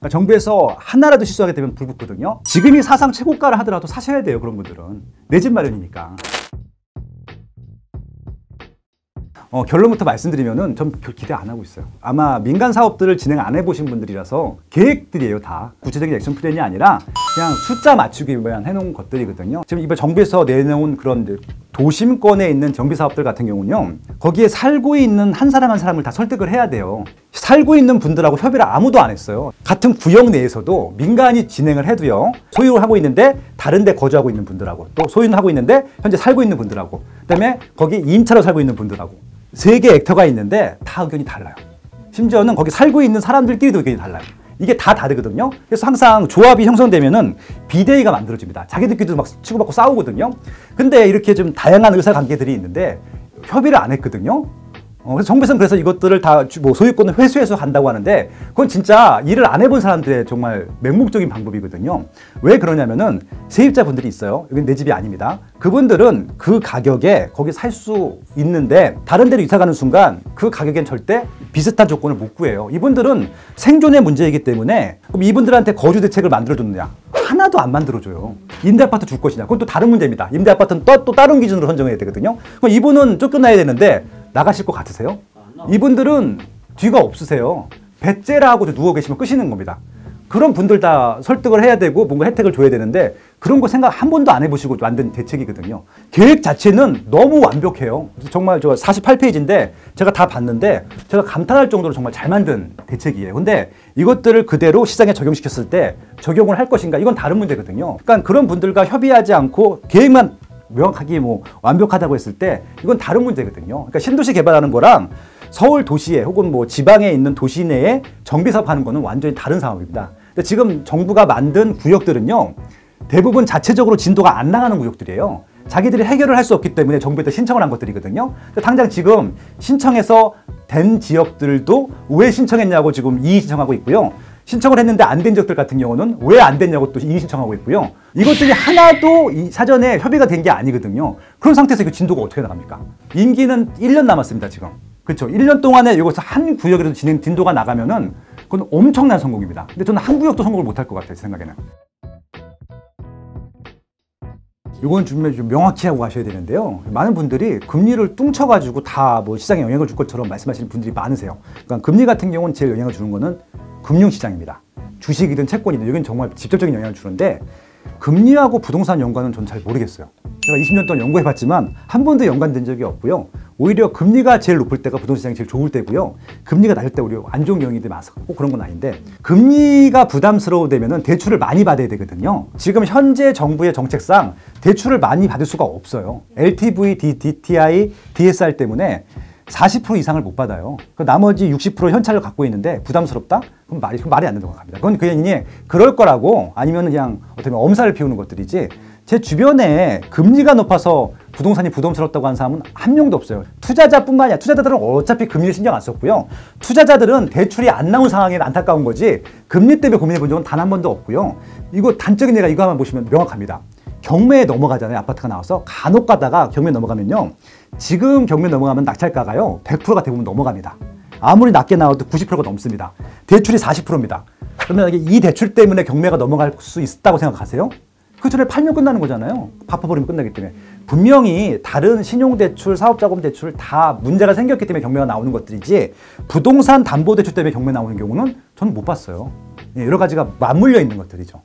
그러니까 정부에서 하나라도 실수하게 되면 불붙거든요. 지금이 사상 최고가를 하더라도 사셔야 돼요. 그런 분들은 내 집 마련이니까. 결론부터 말씀드리면은 전 기대 안 하고 있어요. 아마 민간 사업들을 진행 안 해보신 분들이라서 계획들이에요. 다 구체적인 액션 플랜이 아니라 그냥 숫자 맞추기 위한 해놓은 것들이거든요. 지금 이번 정부에서 내놓은 그런 도심권에 있는 정비 사업들 같은 경우는요, 거기에 살고 있는 한 사람 한 사람을 다 설득을 해야 돼요. 살고 있는 분들하고 협의를 아무도 안 했어요. 같은 구역 내에서도 민간이 진행을 해도요, 소유를 하고 있는데 다른 데 거주하고 있는 분들하고, 또 소유는 하고 있는데 현재 살고 있는 분들하고, 그다음에 거기 임차로 살고 있는 분들하고, 세 개 액터가 있는데 다 의견이 달라요. 심지어는 거기 살고 있는 사람들끼리도 의견이 달라요. 이게 다 다르거든요. 그래서 항상 조합이 형성되면은 비대위가 만들어집니다. 자기들끼리도 막 치고받고 싸우거든요. 근데 이렇게 좀 다양한 의사관계들이 있는데 협의를 안 했거든요. 그래서 정부에서는 그래서 이것들을 다 뭐 소유권을 회수해서 간다고 하는데, 그건 진짜 일을 안 해본 사람들의 정말 맹목적인 방법이거든요. 왜 그러냐면은 세입자분들이 있어요. 여긴 내 집이 아닙니다. 그분들은 그 가격에 거기 살 수 있는데 다른 데로 이사 가는 순간 그 가격엔 절대 비슷한 조건을 못 구해요. 이분들은 생존의 문제이기 때문에, 그럼 이분들한테 거주 대책을 만들어줬느냐? 하나도 안 만들어줘요. 임대아파트 줄 것이냐? 그건 또 다른 문제입니다. 임대아파트는 또 다른 기준으로 선정해야 되거든요. 그럼 이분은 쫓겨나야 되는데 나가실 것 같으세요? 이분들은 뒤가 없으세요. 배째라 하고 누워 계시면 끄시는 겁니다. 그런 분들 다 설득을 해야 되고 뭔가 혜택을 줘야 되는데, 그런 거 생각 한 번도 안 해보시고 만든 대책이거든요. 계획 자체는 너무 완벽해요. 정말 저 48페이지인데 제가 다 봤는데 제가 감탄할 정도로 정말 잘 만든 대책이에요. 근데 이것들을 그대로 시장에 적용시켰을 때 적용을 할 것인가, 이건 다른 문제거든요. 그러니까 그런 분들과 협의하지 않고 계획만 명확하게 뭐 완벽하다고 했을 때 이건 다른 문제거든요. 그러니까 신도시 개발하는 거랑 서울 도시에 혹은 뭐 지방에 있는 도시 내에 정비사업 하는 거는 완전히 다른 사업입니다. 근데 지금 정부가 만든 구역들은요, 대부분 자체적으로 진도가 안 나가는 구역들이에요. 자기들이 해결을 할 수 없기 때문에 정부에다 신청을 한 것들이거든요. 당장 지금 신청해서 된 지역들도 왜 신청했냐고 지금 이의 신청하고 있고요. 신청을 했는데 안 된 지역들 같은 경우는 왜 안 됐냐고 또 이의 신청하고 있고요. 이것들이 하나도 사전에 협의가 된 게 아니거든요. 그런 상태에서 그 진도가 어떻게 나갑니까? 임기는 1년 남았습니다, 지금. 그렇죠. 1년 동안에 여기서 한 구역이라도 진도가 나가면은 그건 엄청난 성공입니다. 근데 저는 한 구역도 성공을 못할 것 같아요, 제 생각에는. 이건 좀 명확히 하고 가셔야 되는데요. 많은 분들이 금리를 뚱쳐가지고 다 뭐 시장에 영향을 줄 것처럼 말씀하시는 분들이 많으세요. 그러니까 금리 같은 경우는 제일 영향을 주는 거는 금융시장입니다. 주식이든 채권이든 여기는 정말 직접적인 영향을 주는데, 금리하고 부동산 연관은 전 잘 모르겠어요. 제가 20년 동안 연구해봤지만 한 번도 연관된 적이 없고요. 오히려 금리가 제일 높을 때가 부동산이 제일 좋을 때고요. 금리가 낮을 때 오히려 안 좋은 경향이 많아서 꼭 그런 건 아닌데, 금리가 부담스러우되면 대출을 많이 받아야 되거든요. 지금 현재 정부의 정책상 대출을 많이 받을 수가 없어요. LTV, DTI, DSR 때문에 40% 이상을 못 받아요. 나머지 60% 현찰을 갖고 있는데 부담스럽다? 그럼 말이 안 된다고 합니다. 그건 그냥 그럴 거라고, 아니면 그냥 어떻게 보면 엄살을 피우는 것들이지, 제 주변에 금리가 높아서 부동산이 부담스럽다고 하는 사람은 한 명도 없어요. 투자자뿐만 아니라, 투자자들은 어차피 금리를 신경 안 썼고요. 투자자들은 대출이 안 나온 상황에 안타까운 거지 금리 때문에 고민해 본 적은 단 한 번도 없고요. 이거 단적인 예가 이거 한번 보시면 명확합니다. 경매에 넘어가잖아요. 아파트가 나와서 간혹 가다가 경매에 넘어가면요, 지금 경매에 넘어가면 낙찰가가요 100%가 대부분 넘어갑니다. 아무리 낮게 나와도 90%가 넘습니다. 대출이 40%입니다. 그러면 이 대출 때문에 경매가 넘어갈 수 있다고 생각하세요? 그 전에 팔면 끝나는 거잖아요. 갚아버리면 끝나기 때문에. 분명히 다른 신용대출, 사업자금대출 다 문제가 생겼기 때문에 경매가 나오는 것들이지, 부동산 담보대출 때문에 경매 나오는 경우는 저는 못 봤어요. 예, 여러 가지가 맞물려 있는 것들이죠.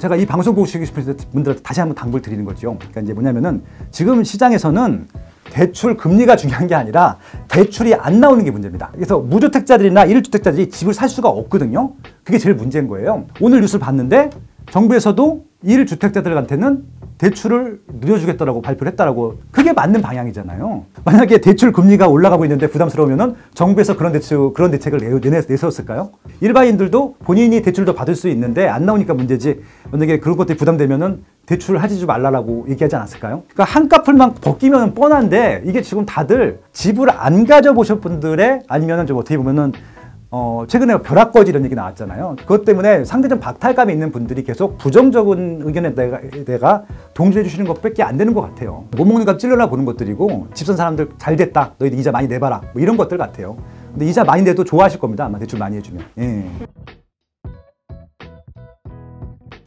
제가 이 방송 보고 싶으신 분들한테 다시 한번 당부를 드리는 거죠. 그러니까 이제 뭐냐면은 지금 시장에서는 대출 금리가 중요한 게 아니라 대출이 안 나오는 게 문제입니다. 그래서 무주택자들이나 1주택자들이 집을 살 수가 없거든요. 그게 제일 문제인 거예요. 오늘 뉴스를 봤는데 정부에서도 1주택자들한테는 대출을 늘려주겠다라고 발표를 했다라고, 그게 맞는 방향이잖아요. 만약에 대출 금리가 올라가고 있는데 부담스러우면은 정부에서 그런 대책을 내세웠을까요? 일반인들도 본인이 대출도 받을 수 있는데 안 나오니까 문제지, 만약에 그런 것들이 부담되면은 대출을 하지 말라라고 얘기하지 않았을까요? 그러니까 한 값을만 벗기면 뻔한데, 이게 지금 다들 집을 안 가져보실 분들의, 아니면은 좀 어떻게 보면은 최근에 벼락거지 이런 얘기 나왔잖아요. 그것 때문에 상대적 박탈감이 있는 분들이 계속 부정적인 의견에 내가 동조해 주시는 것밖에 안 되는 것 같아요. 못 먹는 값 찔러나 보는 것들이고, 집산 사람들 잘 됐다, 너희들 이자 많이 내봐라, 뭐 이런 것들 같아요. 근데 이자 많이 내도 좋아하실 겁니다, 아마 대출 많이 해주면. 예.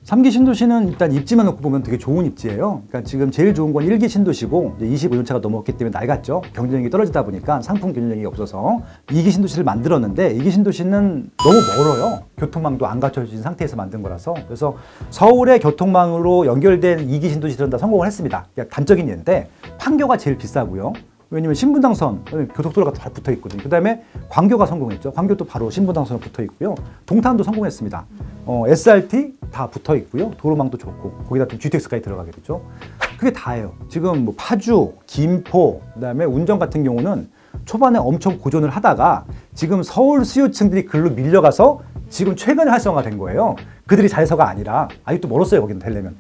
3기 신도시는 일단 입지만 놓고 보면 되게 좋은 입지예요. 그러니까 지금 제일 좋은 건 1기 신도시고 25년차가 넘었기 때문에 낡았죠. 경쟁력이 떨어지다 보니까 상품 경쟁력이 없어서 2기 신도시를 만들었는데 2기 신도시는 너무 멀어요. 교통망도 안 갖춰진 상태에서 만든 거라서. 그래서 서울의 교통망으로 연결된 2기 신도시들은 다 성공을 했습니다. 그러니까 단적인 예인데 판교가 제일 비싸고요. 왜냐면 신분당선, 교통도로가 잘 붙어 있거든요. 그 다음에 광교가 성공했죠. 광교도 바로 신분당선으로 붙어 있고요. 동탄도 성공했습니다. SRT 다 붙어 있고요. 도로망도 좋고, 거기다 또 GTX까지 들어가게 되죠. 그게 다예요. 지금 뭐 파주, 김포, 그 다음에 운정 같은 경우는 초반에 엄청 고전을 하다가 지금 서울 수요층들이 글로 밀려가서 지금 최근에 활성화된 거예요. 그들이 잘해서가 아니라, 아직도 멀었어요. 거기는 되려면.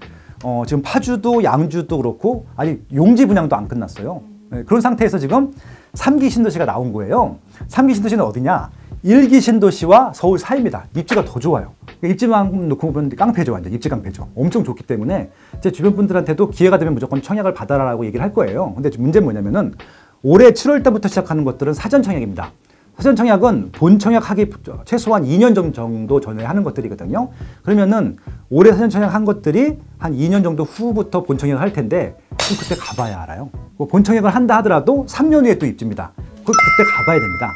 지금 파주도 양주도 그렇고, 아직 용지 분양도 안 끝났어요. 그런 상태에서 지금 3기 신도시가 나온 거예요. 3기 신도시는 어디냐? 1기 신도시와 서울 사이입니다. 입지가 더 좋아요. 입지만 놓고 보면 깡패죠. 완전 입지 깡패죠. 엄청 좋기 때문에 제 주변 분들한테도 기회가 되면 무조건 청약을 받아라라고 얘기를 할 거예요. 근데 문제는 뭐냐면은 올해 7월 달부터 시작하는 것들은 사전 청약입니다. 사전 청약은 본 청약하기 최소한 2년 정도 전에 하는 것들이거든요. 그러면은 올해 사전 청약한 것들이 한 2년 정도 후부터 본 청약을 할 텐데 그때 가봐야 알아요. 본 청약을 한다 하더라도 3년 후에 또 입지입니다. 그때 가봐야 됩니다.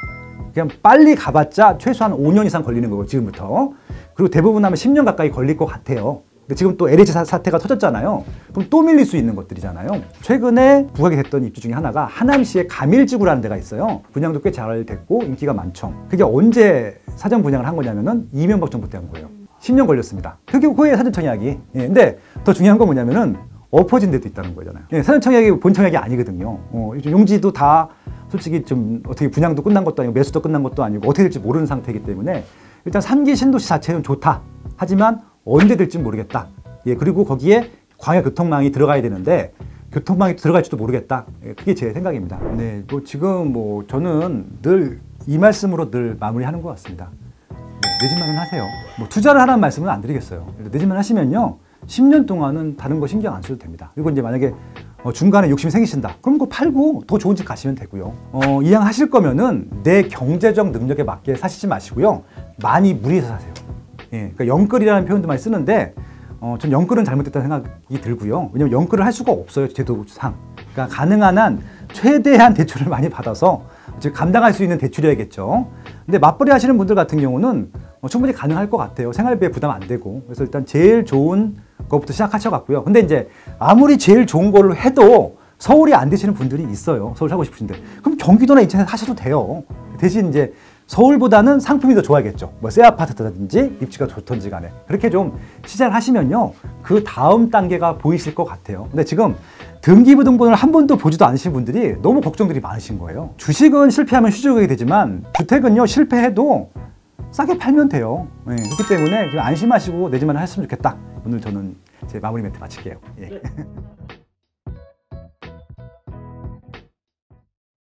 그냥 빨리 가봤자 최소한 5년 이상 걸리는 거고 지금부터. 그리고 대부분 하면 10년 가까이 걸릴 것 같아요. 근데 지금 또 LH 사태가 터졌잖아요. 그럼 또 밀릴 수 있는 것들이잖아요. 최근에 부각이 됐던 입지 중에 하나가 하남시의 가밀지구라는 데가 있어요. 분양도 꽤 잘 됐고 인기가 많죠. 그게 언제 사전 분양을 한 거냐면은 이명박 정부 때 한 거예요. 10년 걸렸습니다. 그게 후에 사전 청약이. 예, 근데 더 중요한 건 뭐냐면은 엎어진 데도 있다는 거잖아요. 예, 사전 청약이 본 청약이 아니거든요. 용지도 다 솔직히 좀 어떻게 분양도 끝난 것도 아니고 매수도 끝난 것도 아니고 어떻게 될지 모르는 상태이기 때문에 일단 3기 신도시 자체는 좋다. 하지만 언제 될지 모르겠다. 예, 그리고 거기에 광역 교통망이 들어가야 되는데 교통망이 들어갈지도 모르겠다. 예, 그게 제 생각입니다. 네, 지금 저는 늘 이 말씀으로 늘 마무리하는 것 같습니다. 내 집 마련 하세요. 투자를 하라는 말씀은 안 드리겠어요. 내 집 마련 하시면요. 10년 동안은 다른 거 신경 안 써도 됩니다. 그리고 이제 만약에 중간에 욕심이 생기신다. 그럼 그거 팔고 더 좋은 집 가시면 되고요. 이왕 하실 거면은 내 경제적 능력에 맞게 사시지 마시고요. 많이 무리해서 사세요. 예, 그러니까 영끌이라는 표현도 많이 쓰는데 전 영끌은 잘못됐다는 생각이 들고요. 왜냐면 영끌을 할 수가 없어요. 제도상. 그러니까 가능한 한 최대한 대출을 많이 받아서 감당할 수 있는 대출이어야겠죠. 근데 맞벌이 하시는 분들 같은 경우는 충분히 가능할 것 같아요. 생활비에 부담 안 되고. 그래서 일단 제일 좋은 것부터 시작하셔갖고요. 근데 이제 아무리 제일 좋은 걸로 해도 서울이 안 되시는 분들이 있어요. 서울 살고 싶으신데. 그럼 경기도나 인천에서 하셔도 돼요. 대신 이제 서울보다는 상품이 더 좋아야겠죠. 뭐 새 아파트라든지 입지가 좋던지 간에. 그렇게 좀 시작을 하시면요. 그 다음 단계가 보이실 것 같아요. 근데 지금 등기부등본을 한 번도 보지도 않으신 분들이 너무 걱정들이 많으신 거예요. 주식은 실패하면 휴지국이 되지만 주택은요. 실패해도 싸게 팔면 돼요. 네, 그렇기 때문에 안심하시고 내 집만 했으면 좋겠다. 오늘 저는 제 마무리 멘트 마칠게요. 예.